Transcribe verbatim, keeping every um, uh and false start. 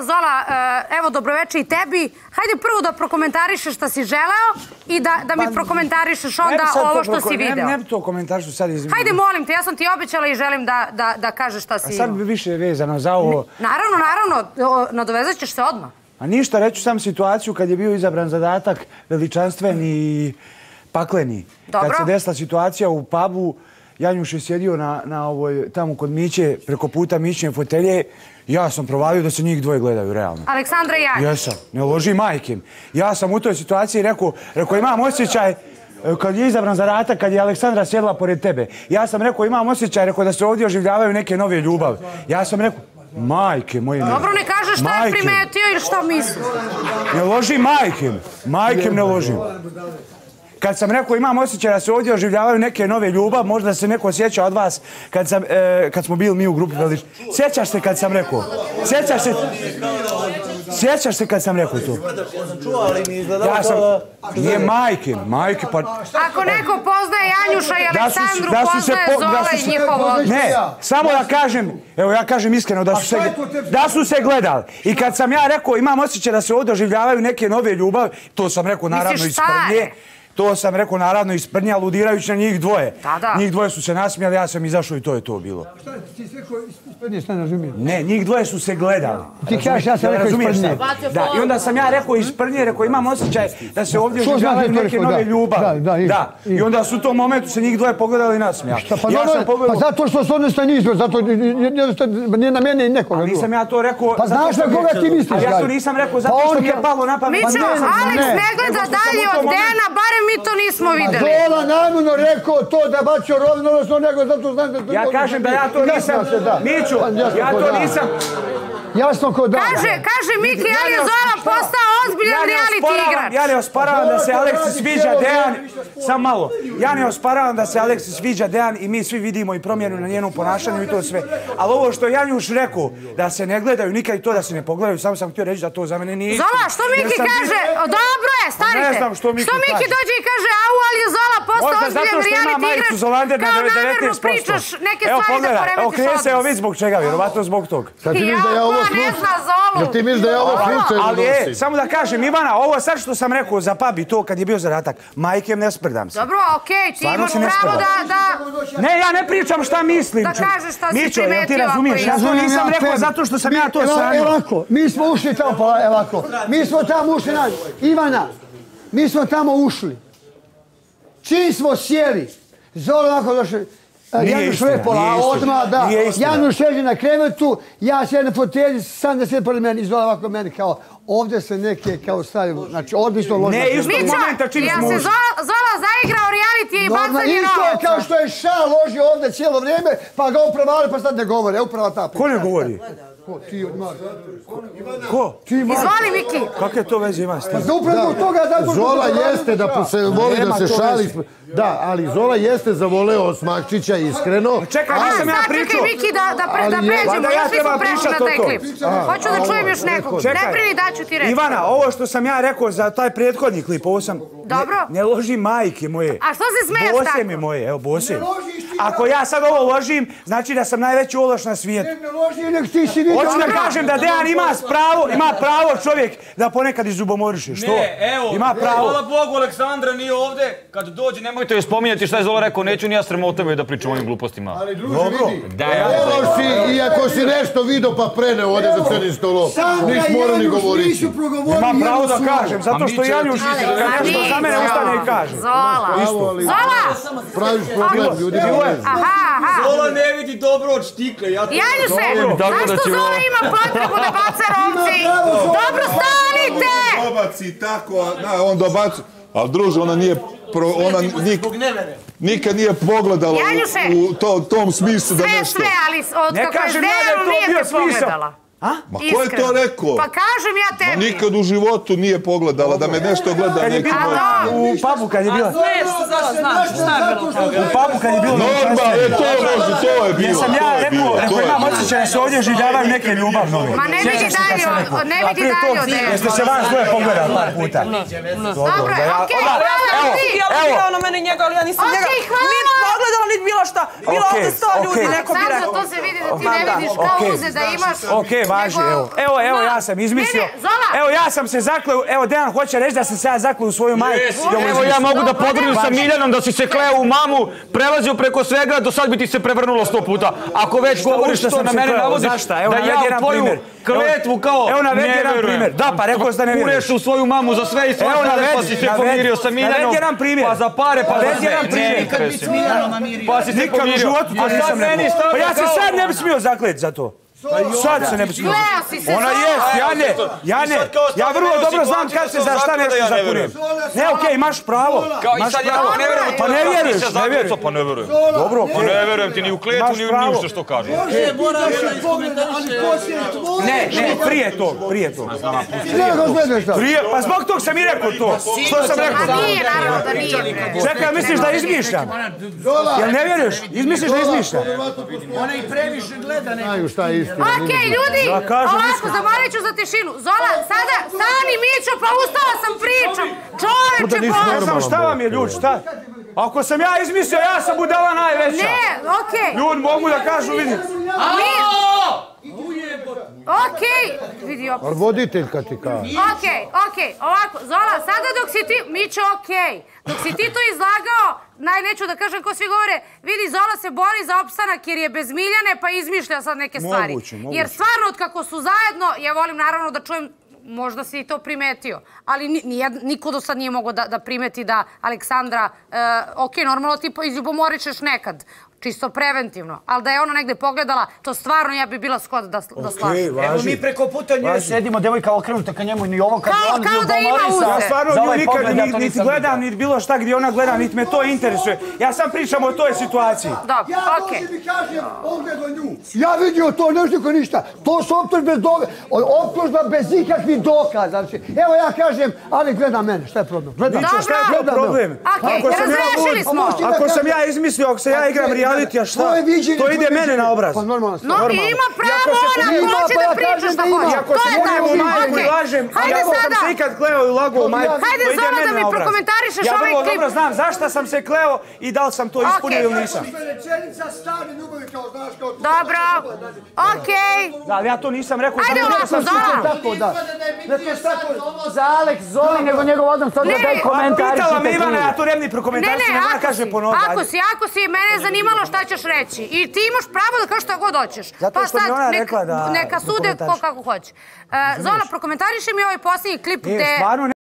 Zola, evo dobroveče i tebi. Hajde prvo da prokomentarišeš šta si želeo i da, da mi prokomentarišeš onda ovo što si video. Ne bi to komentarišu sad izmijenio. Hajde molim te, ja sam ti obećala i želim da, da, da kažeš šta si imao. A sad bi više vezano za ovo. Naravno, naravno, nadovezat ćeš se odmah. A ništa, reću sam situaciju kad je bio izabran zadatak veličanstveni i pakleni. Dobro. Kad se desila situacija u pubu, Janjuš je sjedio na, na ovoj, tamo kod Miće, preko puta Mićine fotelje. Ja sam provalio da se njih dvoje gledaju, realno. Aleksandra i Janjuš. Jesam, ne loži majke. Ja sam u toj situaciji rekao, rekao imam osjećaj, kad je izabran zadatak, kad je Aleksandra sjedla pored tebe. Ja sam rekao, imam osjećaj, rekao da se ovdje oživljavaju neke nove ljubavi. Ja sam rekao, majke moje... Dobro, ne kažeš šta je primetio ili šta misliš. Ne loži majke, majke ne loži. Kad sam rekao imam osjećaj da se ovdje oživljavaju neke nove ljubav, možda se neko sjeća od vas kad, sam, e, kad smo bili mi u grupi. Sjećaš se kad sam rekao? Sjećaš se? Sjećaš se kad sam rekao to? Ja sam... Nije majke, majke pa... Ako neko poznaje Janjuša i Aleksandru, poznaje Zola i njihov odnos. Ne, samo da kažem, evo ja kažem iskreno da su se gledali. I kad sam ja rekao imam osjećaj da se ovdje oživljavaju neke nove ljubav, to sam rekao naravno iz prnje. To sam rekao, naravno, isprnja, aludirajući na njih dvoje. Njih dvoje su se nasmijali, ja sam izašao i to je to bilo. Šta je, ti si rekao isprnje, šta ne razumijem? Ne, njih dvoje su se gledali. Ti kažeš, ja sam rekao isprnje. Da, i onda sam ja rekao isprnje, rekao imam osjećaj da se ovdje oživljavaju neke nove ljubavi. Da, i onda su u tom momentu se njih dvoje pogledali i nasmijali. Pa zato što se odnosno nizio, zato nije na mene i nekoga. Ali nisam ja to rekao... Pa znaš na koga ti misliš? Ja to nisam rekao zato što mi je palo na pamet. Mićo, Aleks ne gleda dalje od Dena, barem mi to nismo videli. Zola namjerno rekao to da bacio rovnonosno nego zato znam da to... Ja kažem da ja to nisam... Miću, ja to nisam... Jasno ko da... Kaže Miki, ali je Zola postao ozbiljan reality igrač. Ja ne osparavam da se Aleks sviđa Dejan... Sam malo. Ja ne osparavam da se Aleks sviđa Dejan i mi svi vidimo i promjenu na njenom ponašanju i to sve. Ali ovo što je Janjuš rekao, da se ne gledaju nikad i to da se ne pogledaju, samo sam htio reći da to za mene nije... Zola, što Miki kaže? Dobro je, starite. Što Miki dođe i kaže, au, ali je Zola postao ozbiljan reality igrač, kao namjerno pričaš neke stvari da poremetiš odnos. Ne zna Zolu. Jer ti misliš da je ovo fruce ili dosim? Ali, samo da kažem, Ivana, ovo sad što sam rekao za pubi, to kad je bio zadatak, majkem ne sprdam se. Dobro, okej, ti imaš pravo da... Ne, ja ne pričam šta mislim. Da kažeš šta si primetio. Mićo, jel ti razumiješ? Ja to nisam rekao zato što sam ja to sanio. Elako, mi smo ušli tamo, pa elako. Mi smo tamo ušli, Ivana, mi smo tamo ušli. Čim smo sjeli, Zolu ovako došli... Januš Lepola, odmah da. Januš leži na krevetu, ja sjedim na fotelji, sam da sjedim pored mene, izvala ovako meni kao, ovdje se neke kao stavimo, znači odlično ložno. Ne, isto momenta čim smo ušli. Ja se Zola zaigrao reality i bacanje novaca. Isto je kao što je Ša ložio ovdje cijelo vrijeme, pa ga upravali, pa sad ne govore, uprava ta priča. Ko ne govori? Ko? Ti od Marka. Ko? Izvali, Miki. Kakve to veze ima s tim? Zola jeste da se voli da se šali. Da, ali Zola jeste zavoleo Osmakčića iskreno. Čekaj, nisam ja pričao. Čekaj, Miki, da pređemo. Ja trebam pričati o to. Hoću da čujem još nekog. Ne prvi daću ti reći. Ivana, ovo što sam ja rekao za taj prethodni klip, ovo sam... Dobro. Ne loži majke moje. A što se smiješ tako? Bose mi moje, evo bose. Ako ja sad ovo ložim, znači da sam najveći ološ na svijetu. Hoću da kažem da Dejan ima pravo čovjek da ponekad izubomoriše. Što? Ima pravo. Hvala Bogu, Aleksandra nije ovdje. Kad dođe, nemojte joj spominjati šta je Zola rekao. Neću ni ja sramota me da pričam o ovim glupostima. Ali druži vidi. Ološ si, iako si nešto vidio pa preneo ovdje za crnim stolom. Nis morao ni govoriti. Ima pravo da kažem, zato što Janjuš što za mene ustane i kaže. Zola! Zola! Praviš problem, ljudi. Zola ne vidi dobro od štikle. Janjuše, zašto Zola ima potrebu da baca rovci? Dobro, stanite! On dobaci tako, on dobaci. Ali druže, ona nije... Nikad nije pogledala u tom smislu da nešto... Sve, sve, ali od kako je Dejanom nije se pogledala. Ma ko je to rekao? Pa kažem ja tebi. Nikad u životu nije pogledala da me nešto gleda neki moj. U pubu kad je bila. A sve što znaš, šta je bilo? U pubu kad je bilo. Normal, je to možda, to je bilo. Jesam ja rekao, rekao imam osjećaj da se ovdje življavaju neke ljubav nove. Ma ne vidi dalje od ne vidi dalje od ne. Jeste se vas dvoje pogledali par puta. Dobro, okej, hvala ti. Evo, evo. Evo, ono mene njega, ali ja nisam njega. Okej, hvala. niti bilo šta. Bilo ovdje sto ljudi, neko bi rekao. Sad to se vidi da ti ne vidiš kao uze da imaš... Okej, važi, evo. Evo, evo, ja sam izmislio. Evo, ja sam se zakleo, evo, Dejan hoće reći da sam se ja zakleo u svoju majku. Evo, ja mogu da podvrdim sa Miljanom da si se kleo u mamu, prelazio preko svega, do sad bi ti se prevrnulo sto puta. Ako već govoriš što na mene navodiš, da ja tvoju kletvu kao ne verujem. Da, pa rekao sam da ne verujem. Kureš u svoju mamu za sve i sve, pa si se pomirio sa Miljanom, pa za pare, pa za sve. Pa si se pomirio. A sad meni stavljao kao... Pa ja se sad ne bi smio zakleti za to. Sad se ne bi smio zakleti. Ona jest, ja ne, ja ne. Ja vrlo dobro znam kad se za šta nešto zakunijem. Ne, okej, imaš pravo. Imaš pravo. Pa ne vjeruješ, ne vjeruješ. Pa ne vjerujem. Dobro, okej. Pa ne vjerujem ti ni u kletu, ni u ništa što kažem. Može, moraš da pogledaš, ali poslije tvoj... Ne, ne, prije tog, prije tog. Prije, pa zbog tog sam i rekao to. Što sam rekao? A nije, naravno da nije. Čekaj, misliš da izmišljam? Jel ne vjeruješ? Izmisliš da izmišljam? Ona i previše gleda nekako. Okej, ljudi, ovako, zamolit ću za tišinu. Zola, sada, stani Mićo, pa ustala sam pričom. Čoveče, bože. Ne znam šta vam je, ljudi, šta? Ako sam ja izmislio, ja sam budala najveća. Ne, okej. Ljudi, mogu da kažu, vidi. Aaaa! Okej, vidi opet. Ali voditeljka ti kaže. Okej, okej, ovako, Zola, sada dok si ti, Mićo, okej. Dok si ti to izlagao, neću da kažem ko svi govore, vidi, Zola se bori za opstanak jer je bez Miljane pa izmišlja sad neke stvari. Moguće, moguće. Jer stvarno, od kako su zajedno, ja volim naravno da čujem, možda si i to primetio, ali niko do sad nije mogao da primeti da Aleksandra, ok, normalno ti izljubomoričeš nekad, čisto preventivno, ali da je ona negde pogledala, to stvarno ja bi bila skod da slažem. Evo mi preko puta nje sedimo, devojka okrenuta ka njemu i ovo kad je on ljubomorisa. Ja stvarno nju nikad niti gledam, niti bilo šta gdje ona gleda, niti me to interesuje. Ja sam pričam o toj situaciji. Dobro, okej. Ja možem i kažem ovdje do nju. Ja vidio to, nešto ko ništa. To su optužba bez ikakvih dokaza. Evo ja kažem, ali gleda mene, šta je problem? Dobro, šta je problem? Okej, razrešili smo. Ako sam ja izmislio, ako sam ja igram rijal to ide mene na obraz. No, ima pravo ona, hoće da priča šta hoće. Iako se mogu u majku i lažem, iako sam se ikad kleo i lagu u majku, to ide mene na obraz. Ja vrlo dobro znam zašta sam se kleo i da li sam to ispunio ili nisam. Dobro, okej. Da, ali ja to nisam rekao. Ajde ovako, Zola. Za Aleks, Zoli, nego njegov odnom sad da daj komentarišite. Pitala me Ivana, ja to nemni prokomentarišite. Ne, ne, ako si, ako si, mene je zanimalo šta ćeš reći. I ti imaš pravo da kažeš šta god hoćeš. Zato što mi ona rekla da... Neka sude ko kako hoće. Zola, prokomentariši mi ovaj posljednji klip gde...